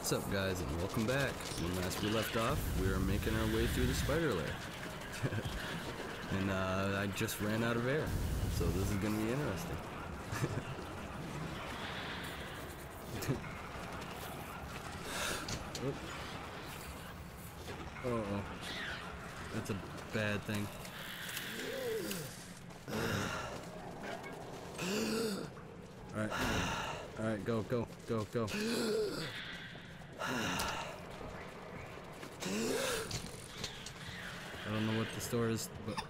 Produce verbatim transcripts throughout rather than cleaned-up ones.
What's up, guys, and welcome back. When last we left off, we were making our way through the spider lair. And uh, I just ran out of air, so this is going to be interesting. Uh oh, that's a bad thing. All right, all right, go, go, go, go. I don't know what the store is, but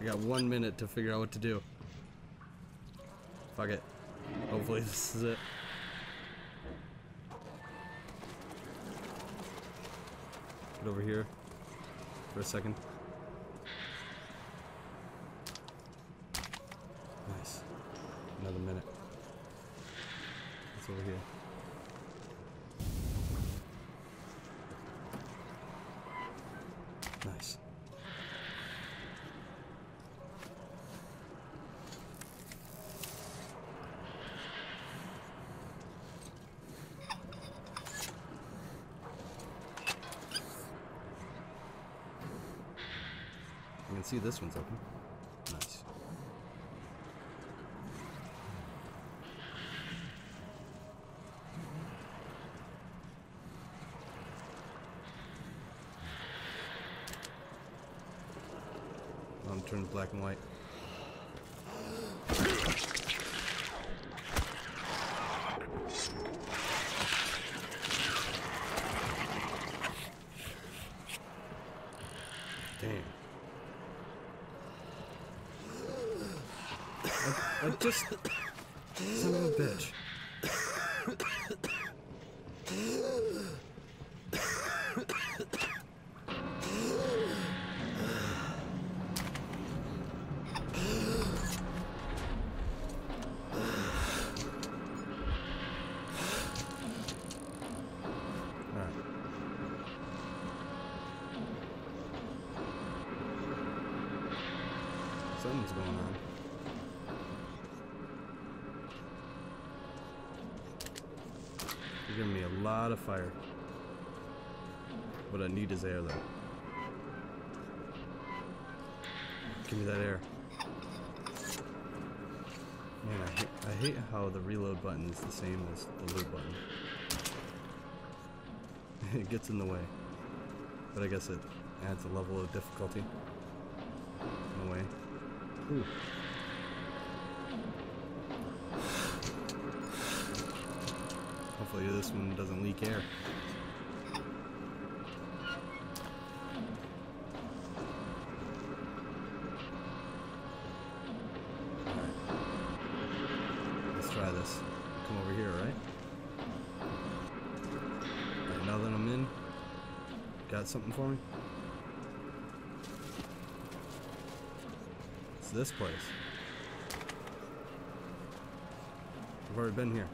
I got one minute to figure out what to do. Fuck it. Hopefully this is it. Get over here for a second. Nice. Another minute. It's over here. Nice. You can see this one's open. Nice. I'm turning black and white. Damn. I just... son of a bitch. Alright. Something's going on. Giving me a lot of fire. What I need is air, though. Give me that air. Man, I hate, I hate how the reload button is the same as the loot button. It gets in the way. But I guess it adds a level of difficulty. In a way. Ooh. Hopefully this one doesn't leak air. Alright. Let's try this. Come over here, right? Alright, now that I'm in, got something for me? It's this place. I've already been here.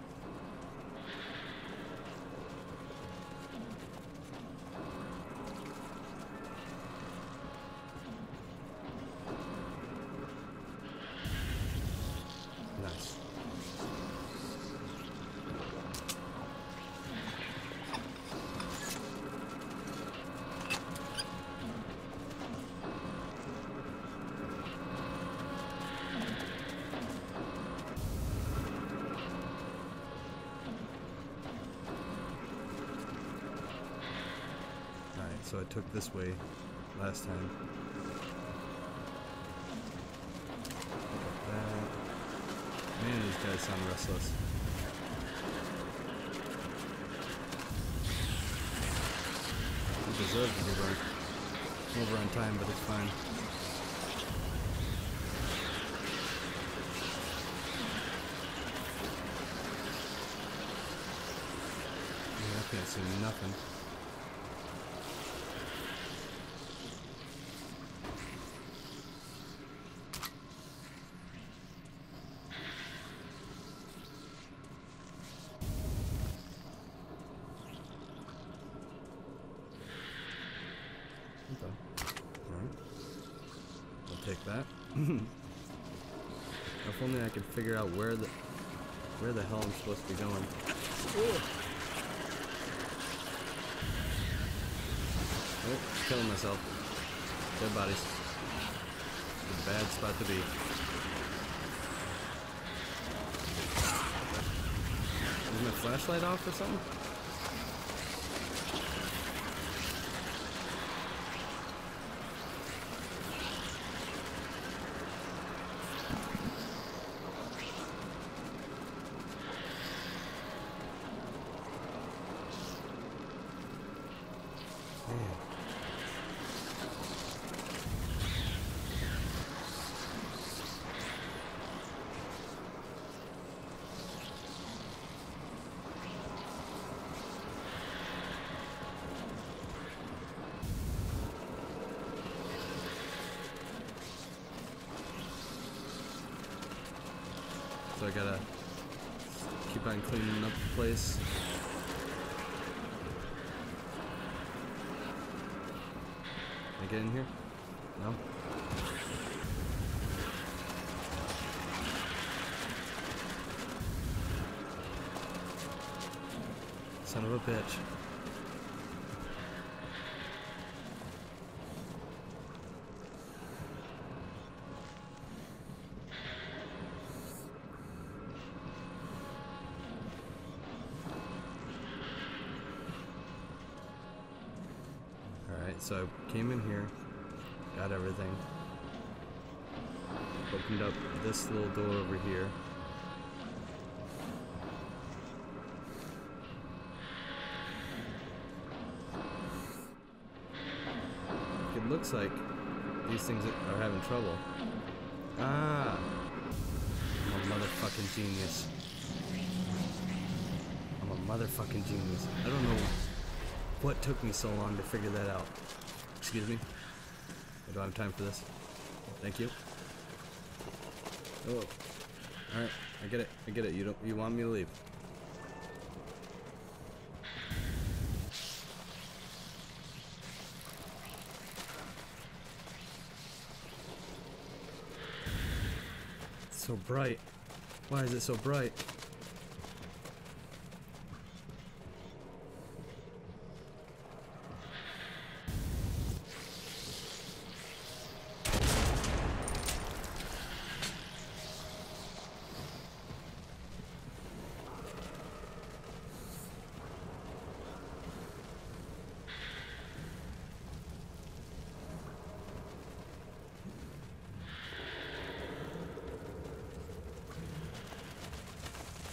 So I took this way last time. That. Man, these guys sound restless. They deserve to be right. Over on time, but it's fine. Man, I can't see nothing. That. If only I could figure out where the where the hell I'm supposed to be going. Ooh. Oh, killing myself. Dead bodies. It's a bad spot to be. Is my flashlight off or something? So I gotta keep on cleaning up the place. Can I get in here? No? Son of a bitch. So I came in here, got everything, opened up this little door over here. It looks like these things are having trouble. Ah, I'm a motherfucking genius. I'm a motherfucking genius. I don't know what took me so long to figure that out. Excuse me? I don't have time for this. Thank you. Oh. Alright, I get it. I get it. You don't you want me to leave. It's so bright. Why is it so bright?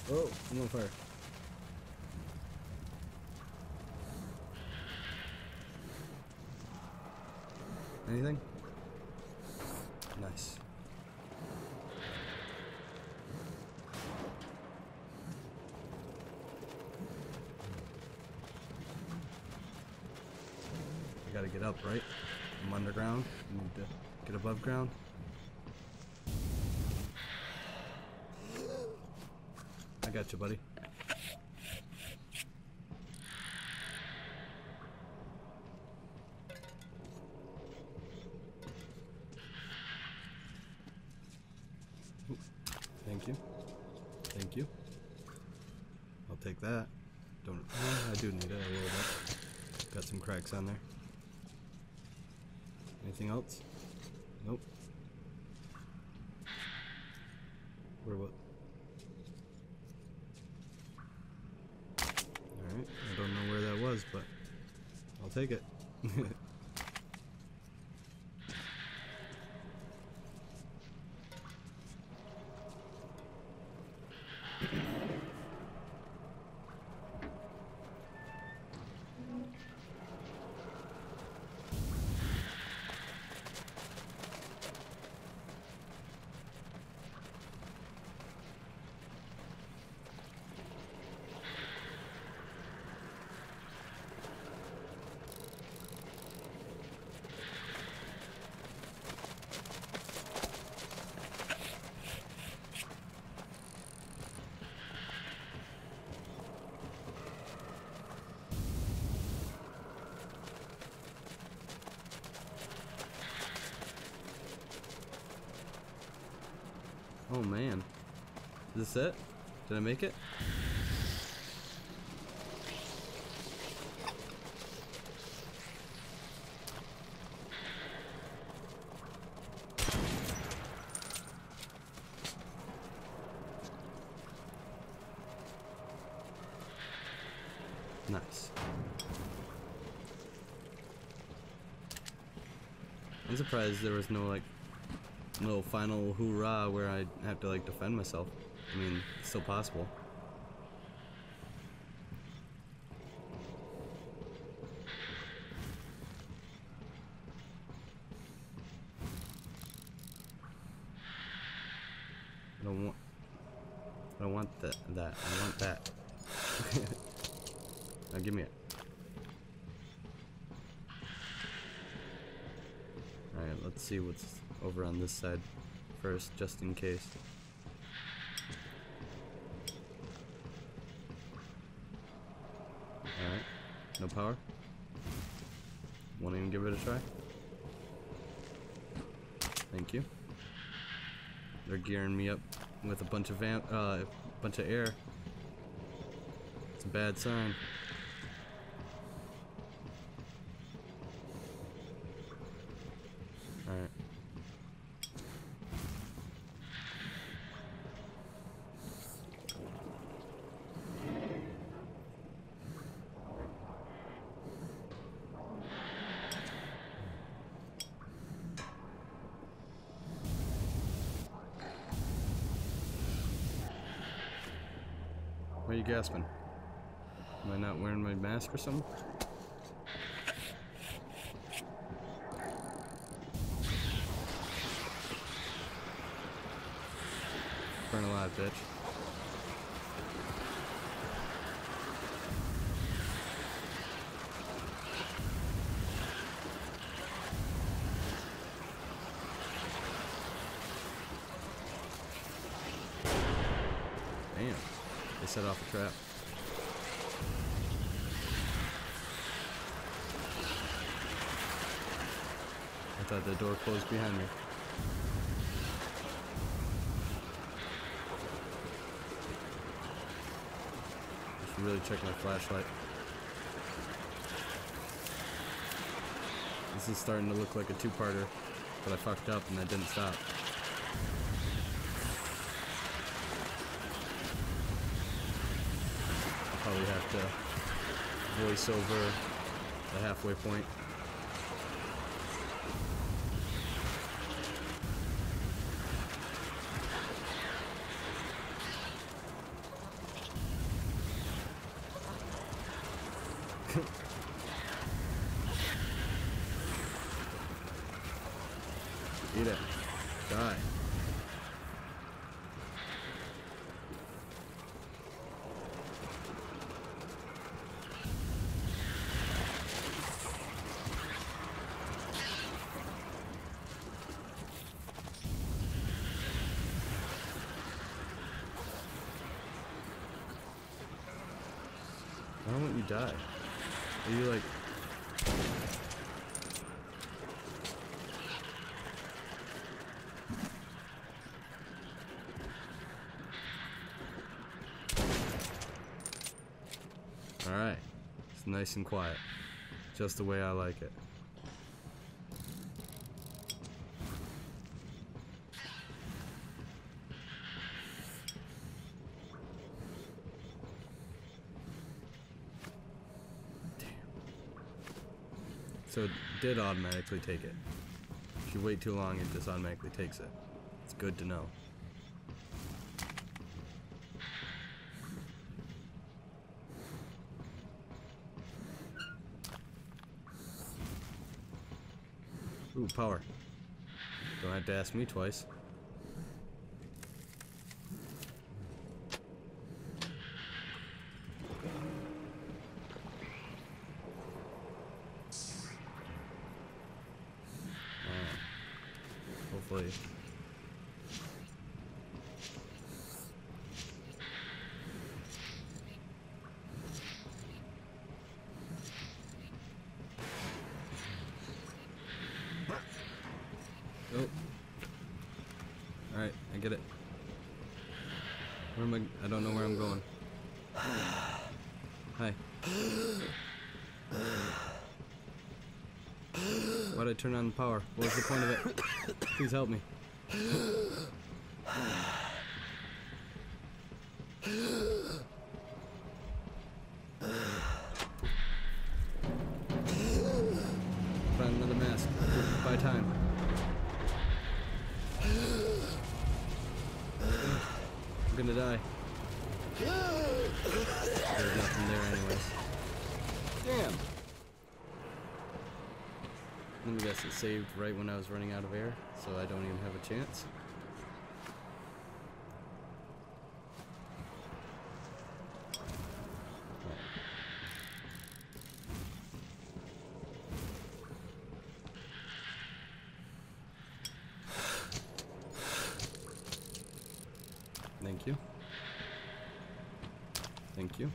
Oh, I'm on fire. Anything? Nice. I gotta get up, right? I'm underground. I need to get above ground. I got you, buddy. Ooh. Thank you. Thank you. I'll take that. Don't. I do need it a little bit. Got some cracks on there. Anything else? Nope. Where what? I don't know where that was, but I'll take it. Oh man, is this it? Did I make it? Nice. I'm surprised there was no, like, little final hoorah where I have to, like, defend myself. I mean, it's still possible. I don't want... I don't want that. that. I want that. Now give me it. Alright, let's see what's over on this side first, just in case. Alright, no power. Won't even give it a try. Thank you. They're gearing me up with a bunch of van uh, a bunch of air. It's a bad sign. Alright. Why are you gasping? Am I not wearing my mask or something? Burn alive, bitch. Damn, they set off a trap. I thought the door closed behind me. Really check my flashlight. This is starting to look like a two-parter, but I fucked up and I didn't stop. I'll probably have to voice over the halfway point. Eat it. Die. Why don't you die? Are you like... Alright, it's nice and quiet, just the way I like it. Damn. So it did automatically take it. If you wait too long, it just automatically takes it. It's good to know. Ooh, power. Don't have to ask me twice. Alright. Hopefully. Oh. Alright, I get it. Where am I? I don't know where I'm going. Hi. Why'd I turn on the power? What was the point of it? Please help me. another mask by time. I'm gonna die. There's nothing there anyways. Damn! Let me guess, it saved right when I was running out of air, so I don't even have a chance. Thank you. Thank you.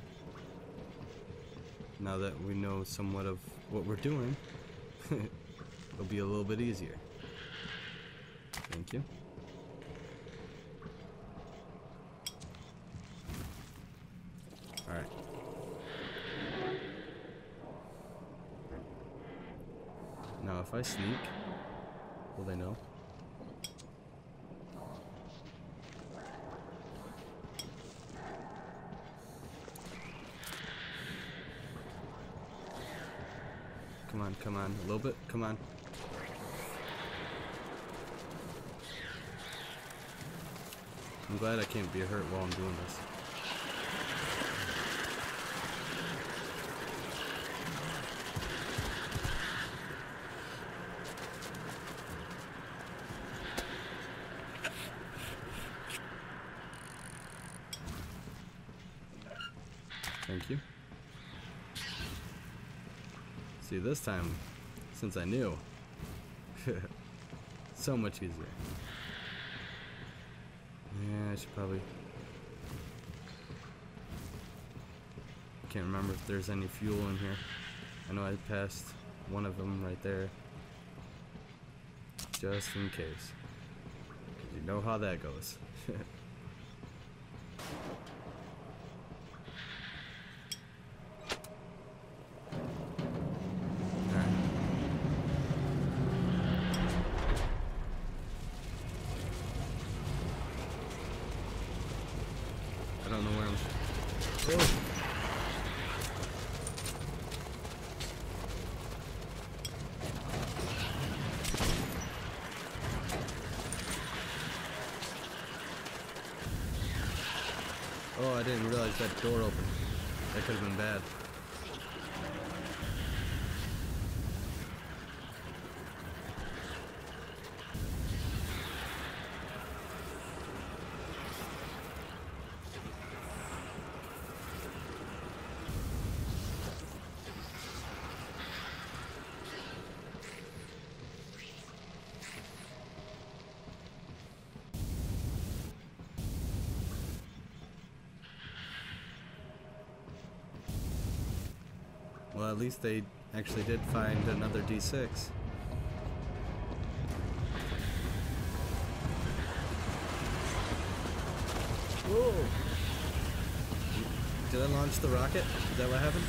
Now that we know somewhat of what we're doing, it'll be a little bit easier. Thank you. Alright. Now if I sneak, will they know? Come on, come on, a little bit, come on. I'm glad I can't be hurt while I'm doing this. Thank you. See, this time, since I knew, so much easier. Yeah, I should probably... Can't remember if there's any fuel in here. I know I passed one of them right there. Just in case. You know how that goes. I don't know where I'm... Oh. Oh, I didn't realize that door opened. That could have been bad. Well, at least they actually did find another D six. Whoa! Did I launch the rocket? Is that what happened?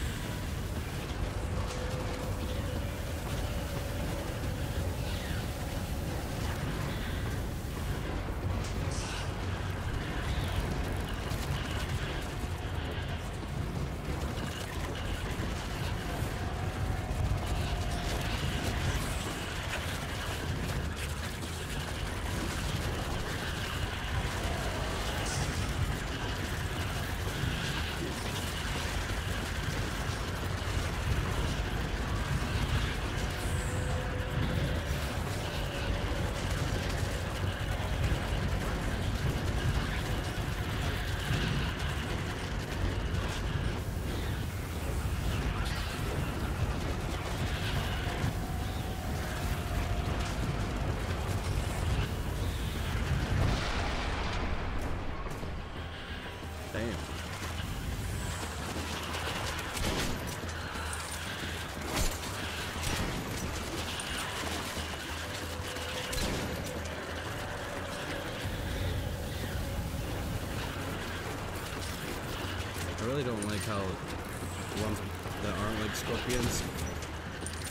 I really don't like how the ones that aren't like scorpions,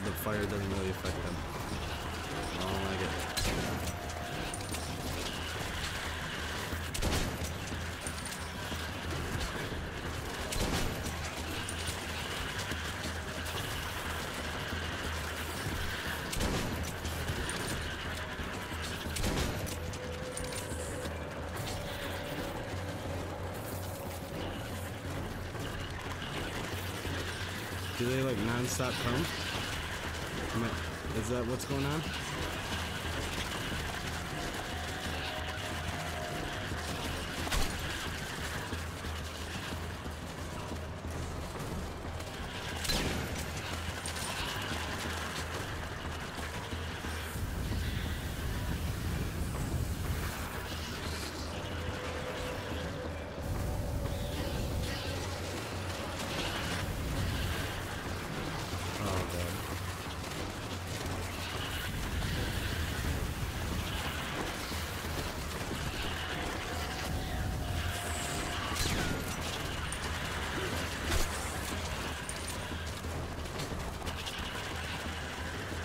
the fire doesn't really affect them. I don't like it. Do they like non-stop pump? Am I, is that what's going on?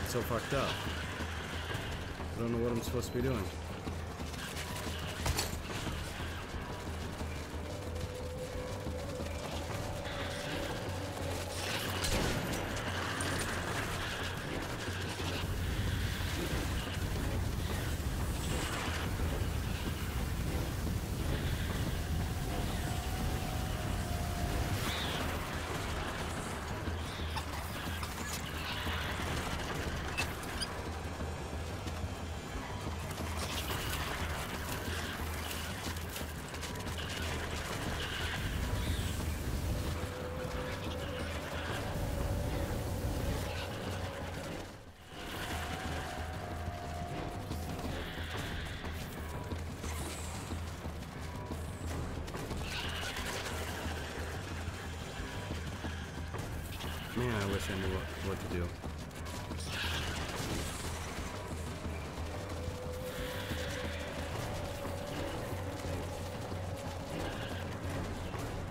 So fucked up. I don't know what I'm supposed to be doing. Man, I wish I knew what, what to do.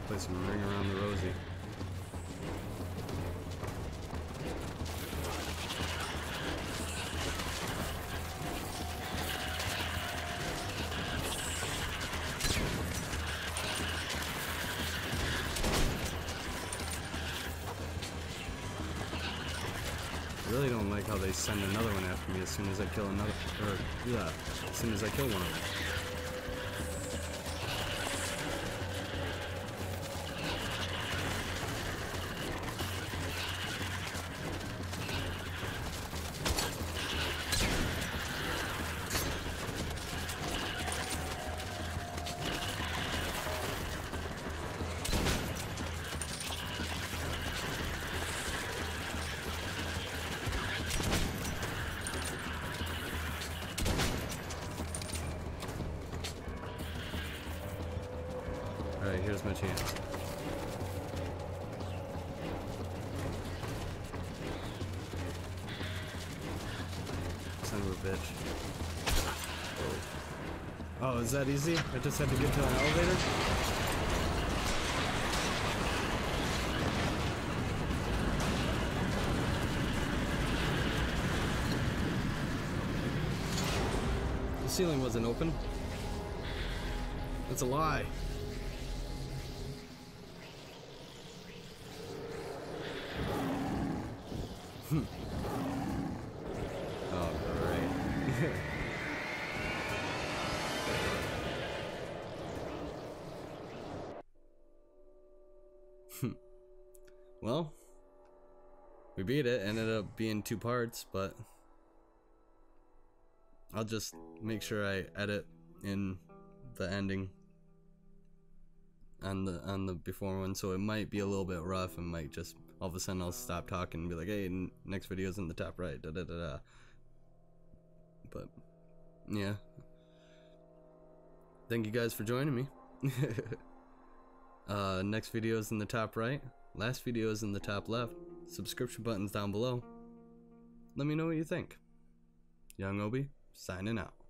Play some Ring Around the Rosie. I really don't like how they send another one after me as soon as I kill another, or yeah, as soon as I kill one of them. Alright, here's my chance. Son of a bitch. Whoa. Oh, is that easy? I just had to get to an elevator? The ceiling wasn't open. That's a lie. Hmm. Oh, great. Hmm. Well, we beat it. Ended up being two parts, but I'll just make sure I edit in the ending on the on the before one, so it might be a little bit rough and might just. All of a sudden I'll stop talking and be like, hey, next video's in the top right, da da da da. But, yeah. Thank you guys for joining me. uh, next video's in the top right. Last video's in the top left. Subscription button's down below. Let me know what you think. Young Obi, signing out.